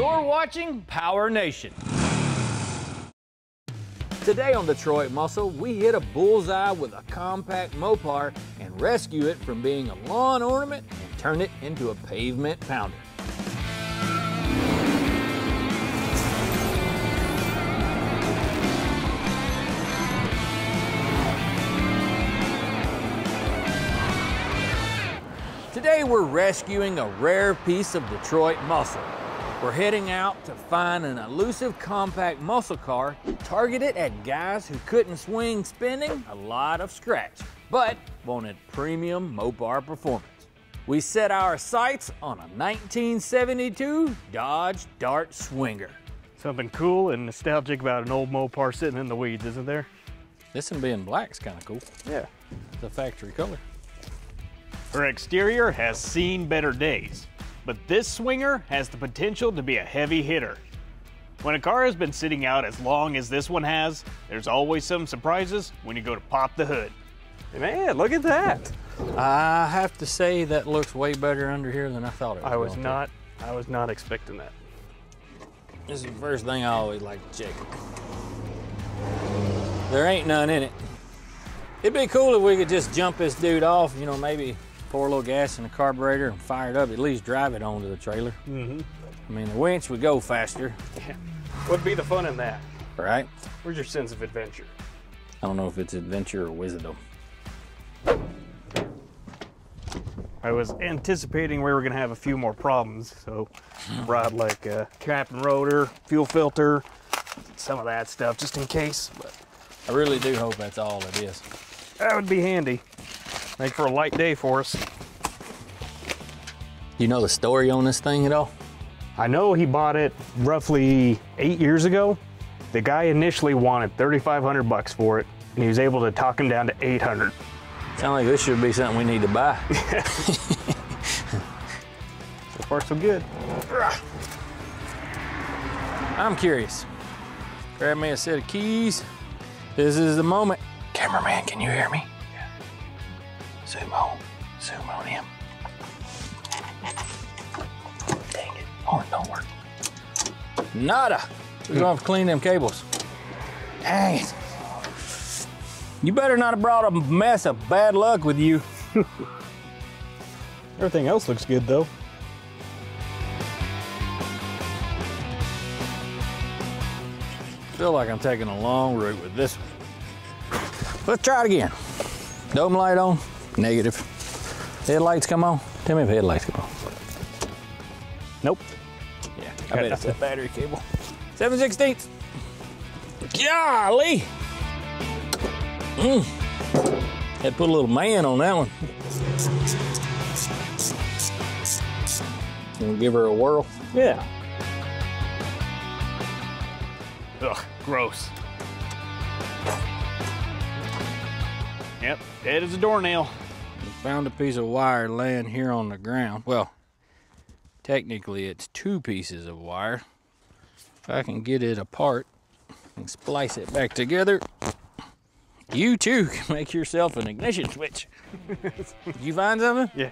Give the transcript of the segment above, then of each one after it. You're watching Power Nation. Today on Detroit Muscle, we hit a bullseye with a compact Mopar and rescue it from being a lawn ornament and turn it into a pavement pounder. Today we're rescuing a rare piece of Detroit muscle. We're heading out to find an elusive compact muscle car targeted at guys who couldn't swing spending a lot of scratch, but wanted premium Mopar performance. We set our sights on a 1972 Dodge Dart Swinger. Something cool and nostalgic about an old Mopar sitting in the weeds, isn't there? This one being black's kind of cool. Yeah. It's a factory color. Her exterior has seen better days, but this Swinger has the potential to be a heavy hitter. When a car has been sitting out as long as this one has, there's always some surprises when you go to pop the hood. Man, look at that. I have to say that looks way better under here than I thought it would. I was not expecting that. This is the first thing I always like to check. There ain't none in it. It'd be cool if we could just jump this dude off, you know, maybe pour a little gas in the carburetor and fire it up, at least drive it onto the trailer. Mm-hmm. I mean, the winch would go faster. Yeah. What'd be the fun in that? Right? Where's your sense of adventure? I don't know if it's adventure or wisdom. I was anticipating we were gonna have a few more problems, so brought like a cap and rotor, fuel filter, some of that stuff just in case. But I really do hope that's all it is. That would be handy. Make for a light day for us. You know the story on this thing at all? I know he bought it roughly 8 years ago. The guy initially wanted $3,500 for it, and he was able to talk him down to $800. Sound like this should be something we need to buy. Yeah. So far, so good. I'm curious. Grab me a set of keys. This is the moment. Cameraman, can you hear me? Zoom on him. Dang it, horn don't work. Nada, we're gonna have to clean them cables. Dang it. You better not have brought a mess of bad luck with you. Everything else looks good though. Feel like I'm taking a long route with this one. Let's try it again. Dome light on. Negative. Headlights come on? Tell me if headlights come on. Nope. Yeah, I bet it's that battery cable. 7/16. Golly! Had to put a little man on that one. Gonna give her a whirl? Yeah. Ugh, gross. Yep, dead as a doornail. Found a piece of wire laying here on the ground. Well, technically it's two pieces of wire. If I can get it apart and splice it back together, you too can make yourself an ignition switch. Did you find something? Yeah.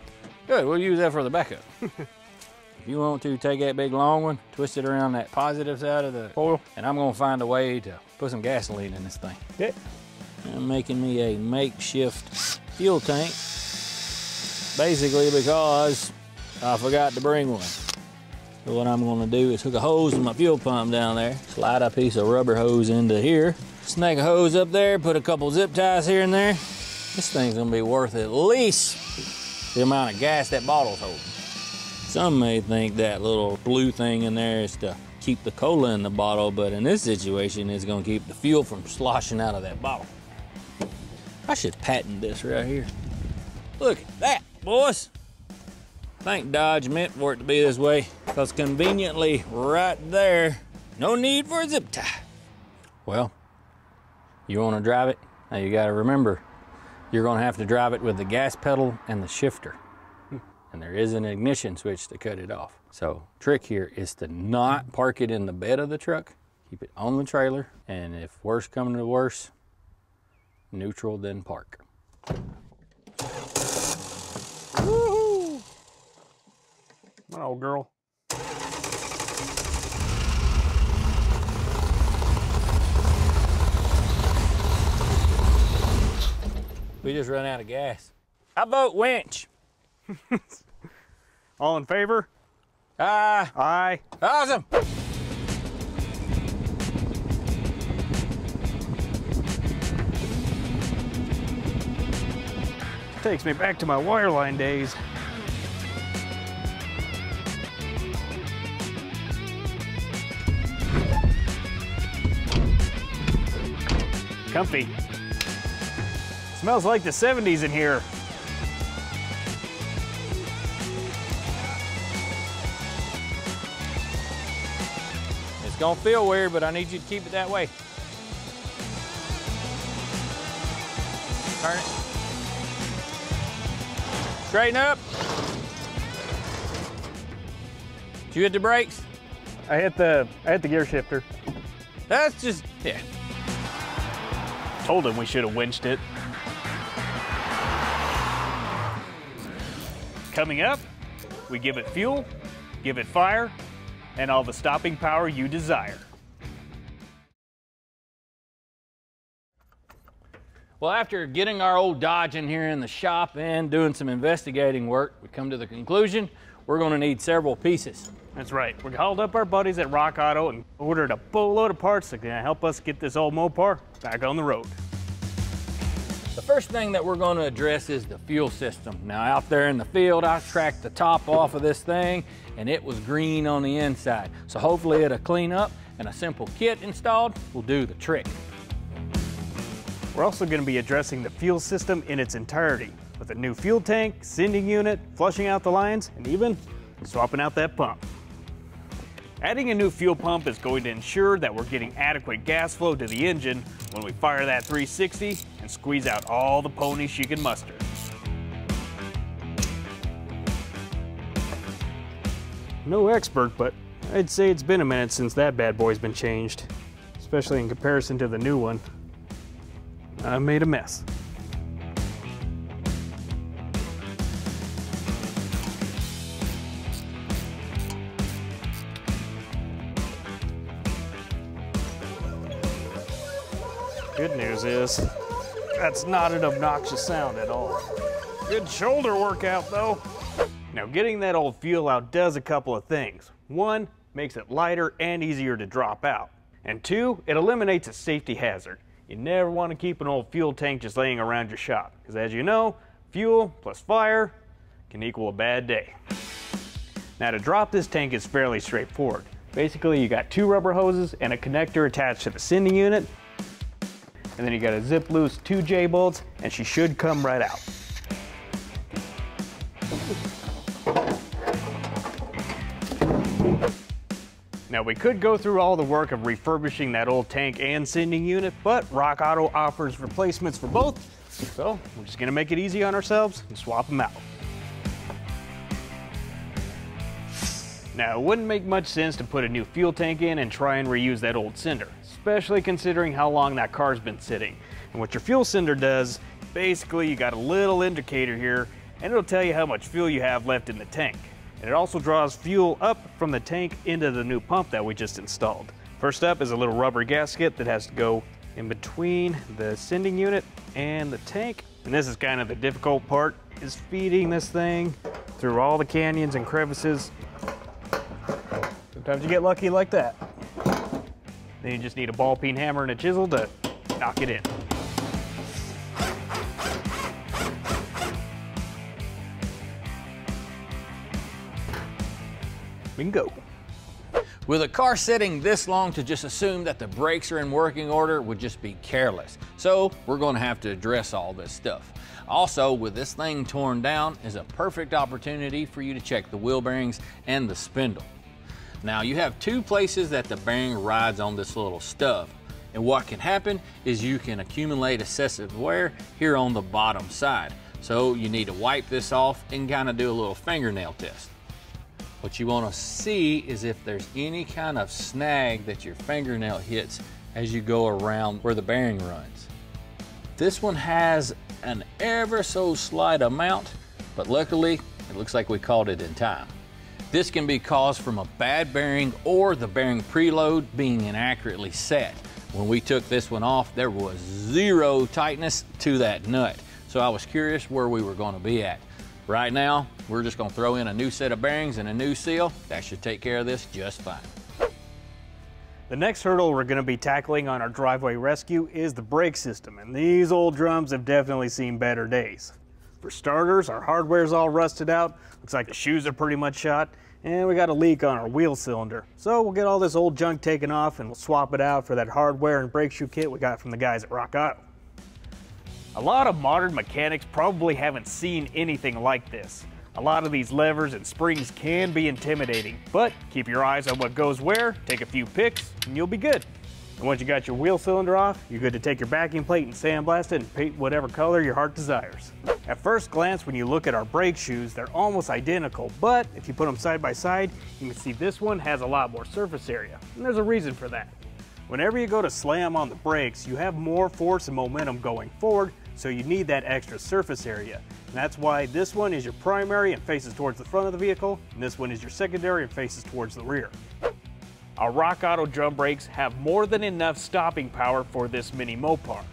Good, we'll use that for the backup. If you want to, take that big long one, twist it around that positive side of the coil, and I'm gonna find a way to put some gasoline in this thing. Yeah. I'm making me a makeshift fuel tank, basically because I forgot to bring one. So what I'm gonna do is hook a hose to my fuel pump down there, slide a piece of rubber hose into here, snag a hose up there, put a couple zip ties here and there. This thing's gonna be worth at least the amount of gas that bottle's holding. Some may think that little blue thing in there is to keep the cola in the bottle, but in this situation, it's gonna keep the fuel from sloshing out of that bottle. I should patent this right here. Look at that, boys. I think Dodge meant for it to be this way, because conveniently right there, no need for a zip tie. Well, you wanna drive it? Now you gotta remember, you're gonna have to drive it with the gas pedal and the shifter. And there is an ignition switch to cut it off. So trick here is to not park it in the bed of the truck, keep it on the trailer, and if worse comes to worse, neutral, then park. Woohoo! My old girl. We just run out of gas. I vote winch. All in favor? Aye. Aye. Awesome. Takes me back to my wireline days. Comfy. Smells like the 70s in here. It's gonna feel weird, but I need you to keep it that way. Turn it. Straighten up. Did you hit the brakes? I hit the gear shifter. That's just, yeah. Told him we should have winched it. Coming up, we give it fuel, give it fire, and all the stopping power you desire. Well, after getting our old Dodge in here in the shop and doing some investigating work, we come to the conclusion we're going to need several pieces. That's right. We called up our buddies at Rock Auto and ordered a boatload of parts that can help us get this old Mopar back on the road. The first thing that we're going to address is the fuel system. Now, out there in the field, I tracked the top off of this thing, and it was green on the inside. So hopefully it'll clean up, and a simple kit installed will do the trick. We're also going to be addressing the fuel system in its entirety with a new fuel tank, sending unit, flushing out the lines, and even swapping out that pump. Adding a new fuel pump is going to ensure that we're getting adequate gas flow to the engine when we fire that 360 and squeeze out all the ponies she can muster. No expert, but I'd say it's been a minute since that bad boy's been changed, especially in comparison to the new one. I made a mess. Good news is, that's not an obnoxious sound at all. Good shoulder workout though. Now, getting that old fuel out does a couple of things. One, makes it lighter and easier to drop out. And two, it eliminates a safety hazard. You never want to keep an old fuel tank just laying around your shop, because as you know, fuel plus fire can equal a bad day. Now, to drop this tank is fairly straightforward. Basically, you got two rubber hoses and a connector attached to the sending unit, and then you got to zip loose two J-bolts, and she should come right out. Now, we could go through all the work of refurbishing that old tank and sending unit, but Rock Auto offers replacements for both, so we're just gonna make it easy on ourselves and swap them out. Now, it wouldn't make much sense to put a new fuel tank in and try and reuse that old cinder, especially considering how long that car's been sitting. And what your fuel cinder does, basically you got a little indicator here, and it'll tell you how much fuel you have left in the tank. And it also draws fuel up from the tank into the new pump that we just installed. First up is a little rubber gasket that has to go in between the sending unit and the tank. And this is kind of the difficult part, is feeding this thing through all the canyons and crevices. Sometimes you get lucky like that. Then you just need a ball peen hammer and a chisel to knock it in. We can go. With a car sitting this long, to just assume that the brakes are in working order would just be careless. So we're gonna have to address all this stuff. Also, with this thing torn down is a perfect opportunity for you to check the wheel bearings and the spindle. Now, you have two places that the bearing rides on this little stub. And what can happen is you can accumulate excessive wear here on the bottom side. So you need to wipe this off and kind of do a little fingernail test. What you want to see is if there's any kind of snag that your fingernail hits as you go around where the bearing runs. This one has an ever so slight amount, but luckily it looks like we caught it in time. This can be caused from a bad bearing or the bearing preload being inaccurately set. When we took this one off, there was zero tightness to that nut. so I was curious where we were going to be at. Right now, we're just going to throw in a new set of bearings and a new seal. That should take care of this just fine. The next hurdle we're going to be tackling on our driveway rescue is the brake system, and these old drums have definitely seen better days. For starters, our hardware's all rusted out, looks like the shoes are pretty much shot, and we got a leak on our wheel cylinder. So we'll get all this old junk taken off and we'll swap it out for that hardware and brake shoe kit we got from the guys at Rock Auto. A lot of modern mechanics probably haven't seen anything like this. A lot of these levers and springs can be intimidating, but keep your eyes on what goes where, take a few picks, and you'll be good. And once you got your wheel cylinder off, you're good to take your backing plate and sandblast it and paint whatever color your heart desires. At first glance, when you look at our brake shoes, they're almost identical, but if you put them side by side, you can see this one has a lot more surface area, and there's a reason for that. Whenever you go to slam on the brakes, you have more force and momentum going forward, so you need that extra surface area. And that's why this one is your primary and faces towards the front of the vehicle, and this one is your secondary and faces towards the rear. Our Rock Auto drum brakes have more than enough stopping power for this mini Mopar.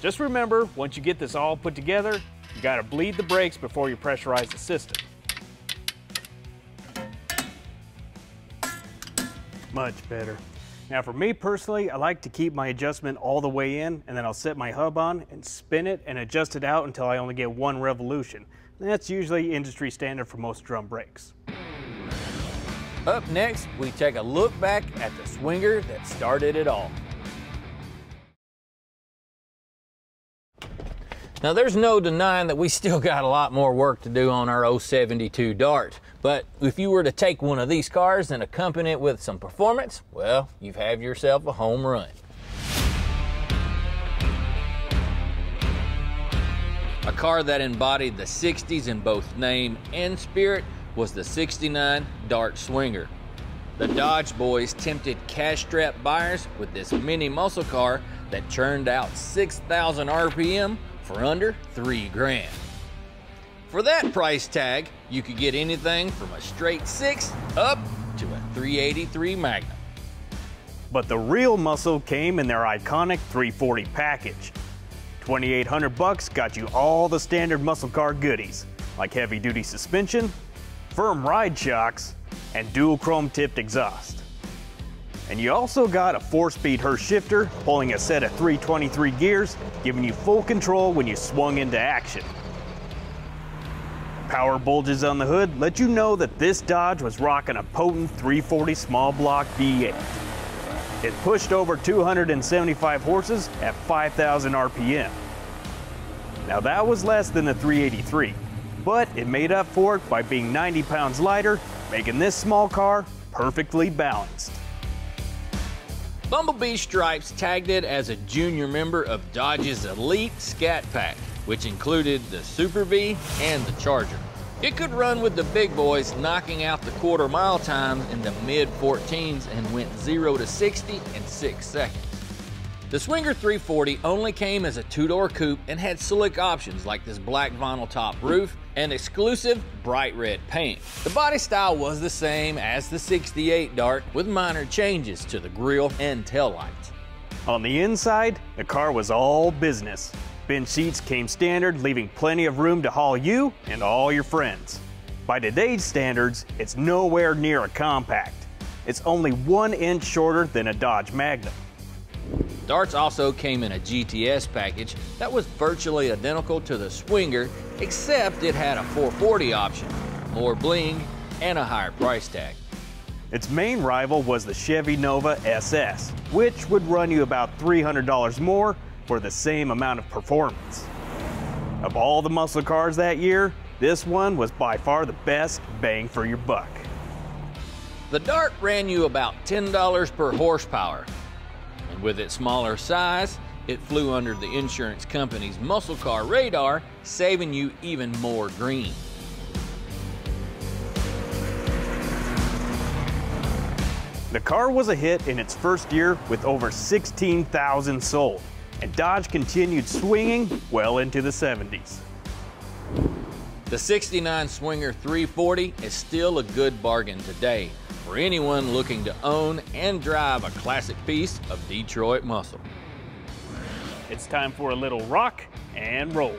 Just remember, once you get this all put together, you gotta bleed the brakes before you pressurize the system. Much better. Now for me personally, I like to keep my adjustment all the way in, and then I'll set my hub on and spin it and adjust it out until I only get one revolution. And that's usually industry standard for most drum brakes. Up next, we take a look back at the Swinger that started it all. Now there's no denying that we still got a lot more work to do on our 072 Dart, but if you were to take one of these cars and accompany it with some performance, well, you've had yourself a home run. A car that embodied the 60s in both name and spirit was the 69 Dart Swinger. The Dodge boys tempted cash-strapped buyers with this mini muscle car that churned out 6,000 RPM for under $3,000. For that price tag, you could get anything from a straight 6 up to a 383 Magnum. But the real muscle came in their iconic 340 package. $2,800 got you all the standard muscle car goodies, like heavy-duty suspension, firm ride shocks, and dual chrome-tipped exhaust. And you also got a 4-speed Hurst shifter, pulling a set of 323 gears, giving you full control when you swung into action. Power bulges on the hood let you know that this Dodge was rocking a potent 340 small block V8. It pushed over 275 horses at 5,000 RPM. Now that was less than the 383, but it made up for it by being 90 pounds lighter, making this small car perfectly balanced. Bumblebee Stripes tagged it as a junior member of Dodge's elite Scat Pack, which included the Super Bee and the Charger. It could run with the big boys, knocking out the quarter mile times in the mid-14s and went 0 to 60 in 6 seconds. The Swinger 340 only came as a two-door coupe and had slick options like this black vinyl top roof and exclusive bright red paint. The body style was the same as the 68 Dart, with minor changes to the grille and taillights. On the inside, the car was all business. Bench seats came standard, leaving plenty of room to haul you and all your friends. By today's standards, it's nowhere near a compact. It's only 1 inch shorter than a Dodge Magnum. Darts also came in a GTS package that was virtually identical to the Swinger, except it had a 440 option, more bling, and a higher price tag. Its main rival was the Chevy Nova SS, which would run you about $300 more for the same amount of performance. Of all the muscle cars that year, this one was by far the best bang for your buck. The Dart ran you about $10 per horsepower. With its smaller size, it flew under the insurance company's muscle car radar, saving you even more green. The car was a hit in its first year with over 16,000 sold, and Dodge continued swinging well into the 70s. The 69 Swinger 340 is still a good bargain today for anyone looking to own and drive a classic piece of Detroit muscle. It's time for a little rock and roll.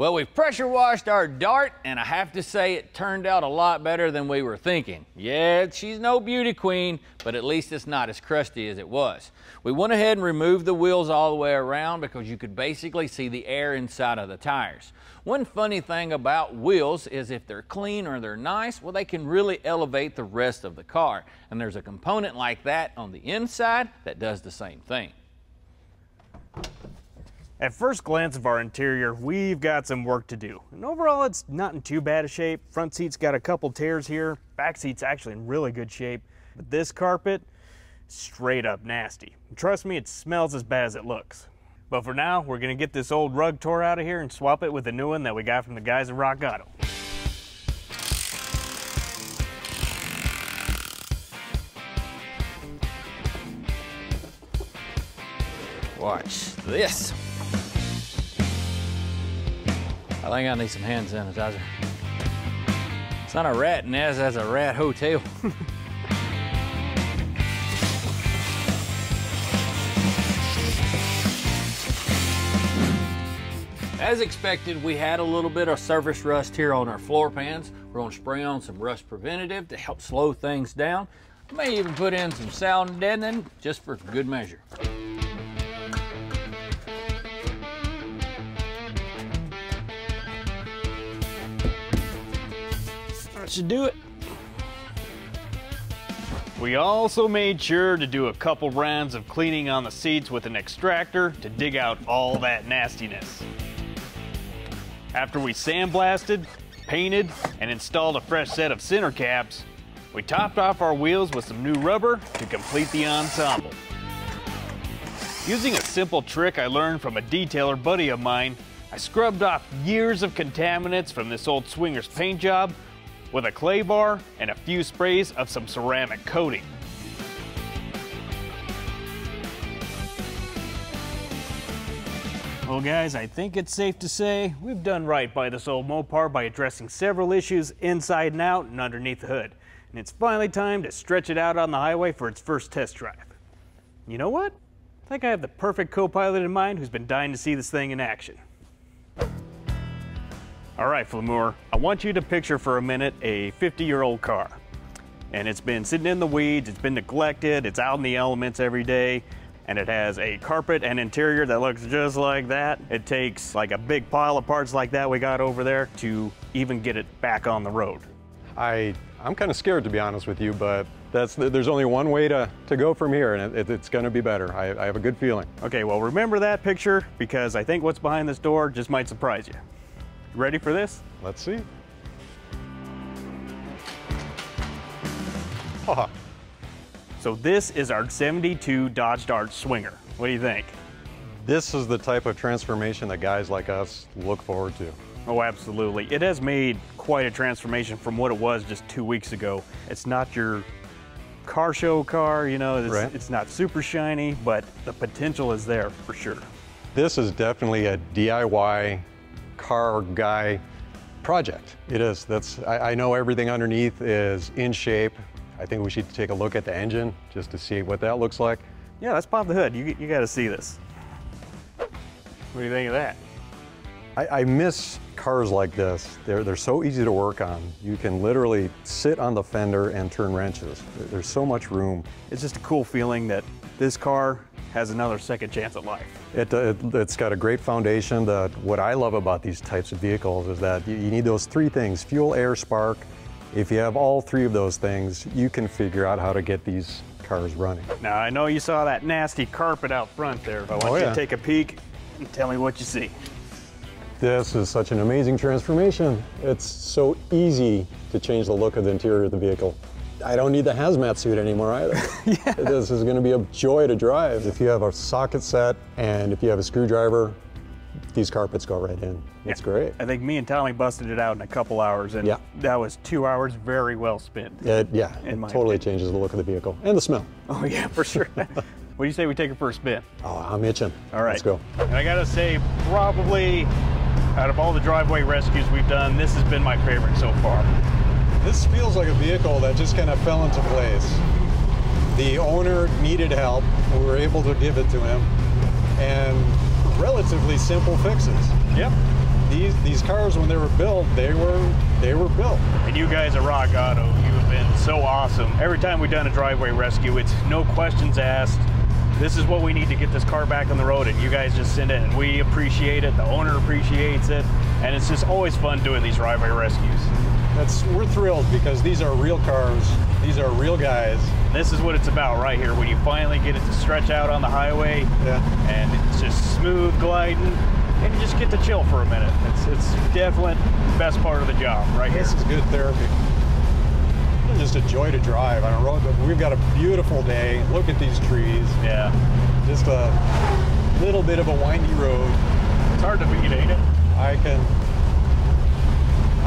Well, we've pressure washed our Dart, and I have to say it turned out a lot better than we were thinking. Yeah, she's no beauty queen, but at least it's not as crusty as it was. We went ahead and removed the wheels all the way around because you could basically see the air inside of the tires. One funny thing about wheels is if they're clean or they're nice, well, they can really elevate the rest of the car. And there's a component like that on the inside that does the same thing. At first glance of our interior, we've got some work to do. And overall, it's not in too bad a shape. Front seat's got a couple tears here. Back seat's actually in really good shape. But this carpet, straight up nasty. And trust me, it smells as bad as it looks. But for now, we're gonna get this old rug tore out of here and swap it with a new one that we got from the guys at Rock Auto. Watch this. I think I need some hand sanitizer. It's not a rat nest, that's a rat hotel. As expected, we had a little bit of surface rust here on our floor pans. We're gonna spray on some rust preventative to help slow things down. I may even put in some sound deadening just for good measure. Should do it. We also made sure to do a couple rounds of cleaning on the seats with an extractor to dig out all that nastiness. After we sandblasted, painted, and installed a fresh set of center caps, we topped off our wheels with some new rubber to complete the ensemble. Using a simple trick I learned from a detailer buddy of mine, I scrubbed off years of contaminants from this old Swinger's paint job with a clay bar and a few sprays of some ceramic coating. Well guys, I think it's safe to say we've done right by this old Mopar by addressing several issues inside and out and underneath the hood. And it's finally time to stretch it out on the highway for its first test drive. You know what? I think I have the perfect co-pilot in mind who's been dying to see this thing in action. All right, Flamour, I want you to picture for a minute a 50-year-old car. And it's been sitting in the weeds, it's been neglected, it's out in the elements every day, and it has a carpet and interior that looks just like that. It takes like a big pile of parts like that we got over there to even get it back on the road. I'm kind of scared, to be honest with you, but there's only one way to go from here, and it's going to be better. I have a good feeling. Okay, well, remember that picture, because I think what's behind this door just might surprise you. Ready for this? Let's see. Oh. So this is our 72 Dodge Dart Swinger. What do you think? This is the type of transformation that guys like us look forward to. Oh, absolutely. It has made quite a transformation from what it was just 2 weeks ago. It's not your car show car, you know, it's not super shiny, but the potential is there for sure. This is definitely a DIY car guy project. It is. I know everything underneath is in shape. I think we should take a look at the engine just to see what that looks like. Yeah, let's pop the hood. You got to see this. What do you think of that? I miss cars like this. They're so easy to work on. You can literally sit on the fender and turn wrenches. There's so much room. It's just a cool feeling that this car has another second chance at life. It's got a great foundation. What I love about these types of vehicles is that you need those three things: fuel, air, spark. If you have all three of those things, you can figure out how to get these cars running. Now, I know you saw that nasty carpet out front there, but why don't you take a peek and tell me what you see. This is such an amazing transformation. It's so easy to change the look of the interior of the vehicle. I don't need the hazmat suit anymore either. Yeah. This is going to be a joy to drive. If you have a socket set and if you have a screwdriver, these carpets go right in. It's great. I think me and Tommy busted it out in a couple hours, and that was 2 hours very well spent. It totally changes the look of the vehicle and the smell. Oh yeah, for sure. What do you say we take it for a spin? Oh, I'm itching. All right. Let's go. And I got to say, probably out of all the driveway rescues we've done, this has been my favorite so far. This feels like a vehicle that just kind of fell into place. The owner needed help. We were able to give it to him. And relatively simple fixes. Yep. these cars, when they were built, they were built. And you guys at Rock Auto, you have been so awesome. Every time we've done a driveway rescue, it's no questions asked. This is what we need to get this car back on the road, and you guys just send it, and we appreciate it. The owner appreciates it, and it's just always fun doing these driveway rescues. We're thrilled because these are real cars. These are real guys. This is what it's about right here, when you finally get it to stretch out on the highway, yeah, and it's just smooth gliding, and you just get to chill for a minute. It's definitely the best part of the job right here. This is good therapy. Just a joy to drive on a road. We've got a beautiful day. Look at these trees. Yeah. Just a little bit of a windy road. It's hard to beat, ain't it? I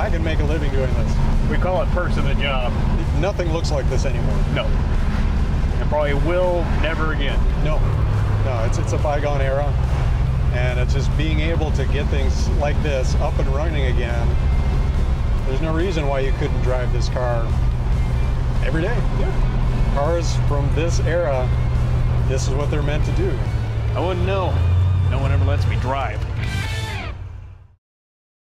can make a living doing this. We call it perks of the job. Nothing looks like this anymore. No. And probably will never again. No. No, it's a bygone era. And it's just being able to get things like this up and running again. There's no reason why you couldn't drive this car every day. Yeah. Cars from this era, this is what they're meant to do. I wouldn't know. No one ever lets me drive.